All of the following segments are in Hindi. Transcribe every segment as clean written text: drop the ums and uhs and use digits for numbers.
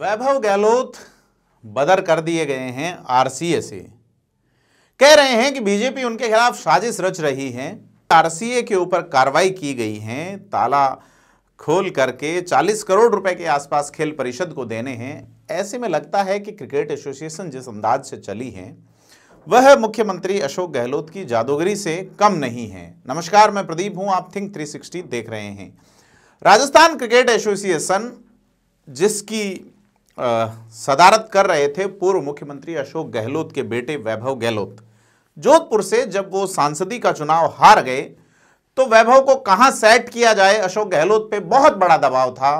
वैभव गहलोत बदर कर दिए गए हैं आरसीए से। कह रहे हैं कि बीजेपी उनके खिलाफ साजिश रच रही है। आरसीए के ऊपर कार्रवाई की गई है, ताला खोल करके 40 करोड़ रुपए के आसपास खेल परिषद को देने हैं। ऐसे में लगता है कि क्रिकेट एसोसिएशन जिस अंदाज से चली है वह मुख्यमंत्री अशोक गहलोत की जादूगरी से कम नहीं है। नमस्कार, मैं प्रदीप हूं, आप थिंक 360 देख रहे हैं। राजस्थान क्रिकेट एसोसिएशन जिसकी सदारत कर रहे थे पूर्व मुख्यमंत्री अशोक गहलोत के बेटे वैभव गहलोत, जोधपुर से जब वो सांसदी का चुनाव हार गए तो वैभव को कहां सेट किया जाए, अशोक गहलोत पे बहुत बड़ा दबाव था।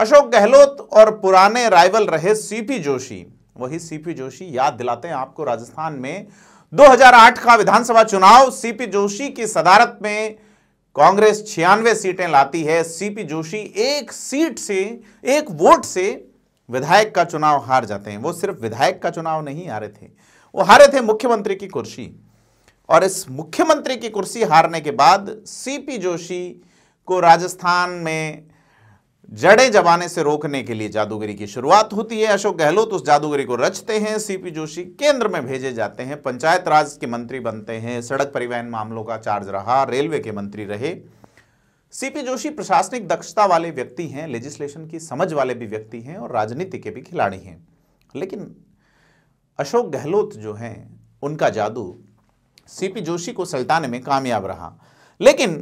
अशोक गहलोत और पुराने राइवल रहे सीपी जोशी, वही सीपी जोशी याद दिलाते हैं आपको राजस्थान में 2008 का विधानसभा चुनाव। सीपी जोशी की सदारत में कांग्रेस 96 सीटें लाती है। सीपी जोशी एक वोट से विधायक का चुनाव हार जाते हैं। वो सिर्फ विधायक का चुनाव नहीं हारे थे, वो हारे थे मुख्यमंत्री की कुर्सी। और इस मुख्यमंत्री की कुर्सी हारने के बाद सीपी जोशी को राजस्थान में जड़े जमाने से रोकने के लिए जादूगरी की शुरुआत होती है। अशोक गहलोत उस जादूगरी को रचते हैं। सीपी जोशी केंद्र में भेजे जाते हैं, पंचायत राज के मंत्री बनते हैं, सड़क परिवहन मामलों का चार्ज रहा, रेलवे के मंत्री रहे। सीपी जोशी प्रशासनिक दक्षता वाले व्यक्ति हैं, लेजिस्लेशन की समझ वाले भी व्यक्ति हैं और राजनीति के भी खिलाड़ी हैं। लेकिन अशोक गहलोत जो हैं उनका जादू सीपी जोशी को सल्टाने में कामयाब रहा। लेकिन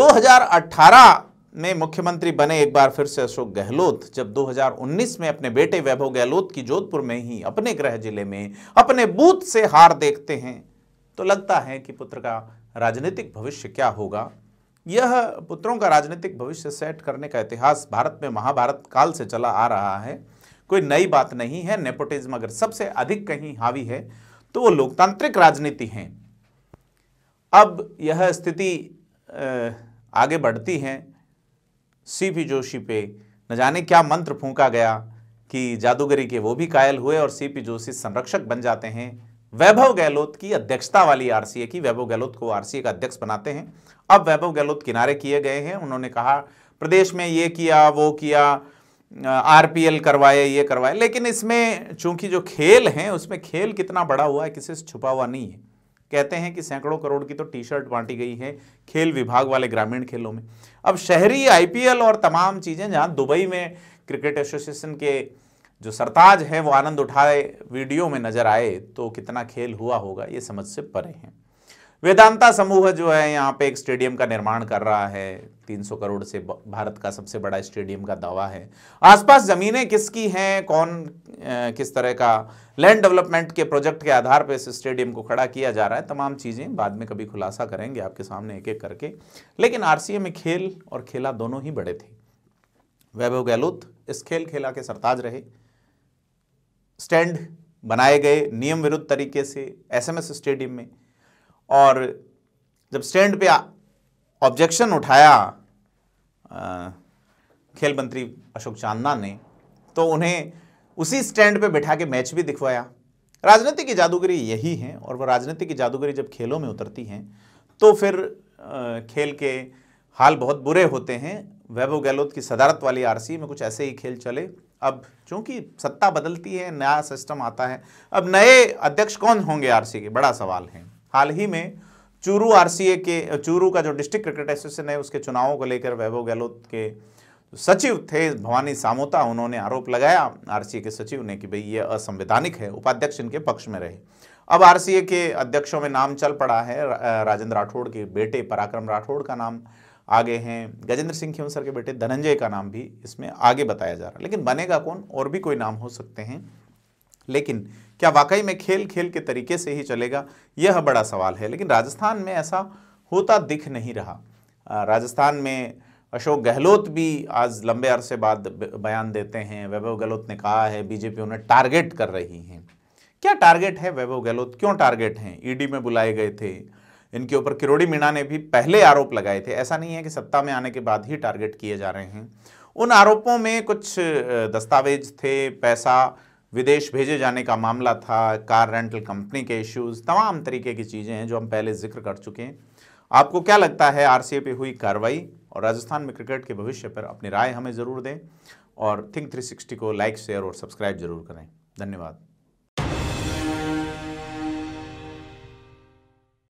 2018 में मुख्यमंत्री बने एक बार फिर से अशोक गहलोत, जब 2019 में अपने बेटे वैभव गहलोत की जोधपुर में ही अपने गृह जिले में अपने बूथ से हार देखते हैं तो लगता है कि पुत्र का राजनीतिक भविष्य क्या होगा। यह पुत्रों का राजनीतिक भविष्य सेट करने का इतिहास भारत में महाभारत काल से चला आ रहा है, कोई नई बात नहीं है। नेपोटिज्म अगर सबसे अधिक कहीं हावी है तो वो लोकतांत्रिक राजनीति है। अब यह स्थिति आगे बढ़ती है। सीपी जोशी पे न जाने क्या मंत्र फूंका गया कि जादूगरी के वो भी कायल हुए और सीपी जोशी संरक्षक बन जाते हैं वैभव गहलोत की अध्यक्षता वाली आरसीए की। वैभव गहलोत को आरसीए का अध्यक्ष बनाते हैं। अब वैभव गहलोत किनारे किए गए हैं। उन्होंने कहा प्रदेश में ये किया वो किया, आरपीएल करवाए, ये करवाए। लेकिन इसमें चूंकि जो खेल हैं उसमें खेल कितना बड़ा हुआ है किसी से छुपा हुआ नहीं है। कहते हैं कि सैकड़ों करोड़ की तो टी शर्ट बांटी गई है खेल विभाग वाले ग्रामीण खेलों में। अब शहरी आईपीएल और तमाम चीज़ें, जहाँ दुबई में क्रिकेट एसोसिएशन के जो सरताज हैं वो आनंद उठाए वीडियो में नजर आए, तो कितना खेल हुआ होगा ये समझ से परे हैं। वेदांता समूह जो है यहाँ पे एक स्टेडियम का निर्माण कर रहा है, 300 करोड़ से भारत का सबसे बड़ा स्टेडियम का दावा है। आसपास ज़मीनें किसकी हैं, कौन किस तरह का लैंड डेवलपमेंट के प्रोजेक्ट के आधार पर इस स्टेडियम को खड़ा किया जा रहा है, तमाम चीज़ें बाद में कभी खुलासा करेंगे आपके सामने एक एक करके। लेकिन आरसीए में खेल और खेला दोनों ही बड़े थे। वैभव गहलोत इस खेल खेला के सरताज रहे, स्टैंड बनाए गए नियम विरुद्ध तरीके से एसएमएस स्टेडियम में, और जब स्टैंड पे ऑब्जेक्शन उठाया खेल मंत्री अशोक चांदना ने तो उन्हें उसी स्टैंड पे बैठा के मैच भी दिखवाया। राजनीति की जादूगरी यही है। और वह राजनीति की जादूगरी जब खेलों में उतरती हैं तो फिर खेल के हाल बहुत बुरे होते हैं। वैभव गहलोत की सदारत वाली आरसीए में कुछ ऐसे ही खेल चले। अब चूंकि सत्ता बदलती है, नया सिस्टम आता है, अब नए अध्यक्ष कौन होंगे आरसीए के, बड़ा सवाल है। हाल ही में चूरू आरसीए के, चूरू का जो डिस्ट्रिक्ट क्रिकेट एसोसिएशन है उसके चुनावों को लेकर वैभव गहलोत के सचिव थे भवानी सामोता, उन्होंने आरोप लगाया आरसीए के सचिव ने कि भाई ये असंवैधानिक है। उपाध्यक्ष इनके पक्ष में रहे। अब आरसीए के अध्यक्षों में नाम चल पड़ा है, राजेंद्र राठौड़ के बेटे पराक्रम राठौड़ का नाम आगे हैं, गजेंद्र सिंह खेमसर के बेटे धनंजय का नाम भी इसमें आगे बताया जा रहा है। लेकिन बनेगा कौन, और भी कोई नाम हो सकते हैं। लेकिन क्या वाकई में खेल खेल के तरीके से ही चलेगा, यह बड़ा सवाल है। लेकिन राजस्थान में ऐसा होता दिख नहीं रहा। राजस्थान में अशोक गहलोत भी आज लंबे अरसे बाद बयान देते हैं। वैभव गहलोत ने कहा है बीजेपी उन्हें टारगेट कर रही है। क्या टारगेट है वैभव गहलोत, क्यों टारगेट हैं? ED में बुलाए गए थे, इनके ऊपर किरोड़ी मीणा ने भी पहले आरोप लगाए थे। ऐसा नहीं है कि सत्ता में आने के बाद ही टारगेट किए जा रहे हैं। उन आरोपों में कुछ दस्तावेज थे, पैसा विदेश भेजे जाने का मामला था, कार रेंटल कंपनी के इश्यूज़, तमाम तरीके की चीज़ें हैं जो हम पहले जिक्र कर चुके हैं। आपको क्या लगता है आरसीए पे हुई कार्रवाई और राजस्थान में क्रिकेट के भविष्य पर अपनी राय हमें ज़रूर दें और थिंक 360 को लाइक, शेयर और सब्सक्राइब जरूर करें। धन्यवाद।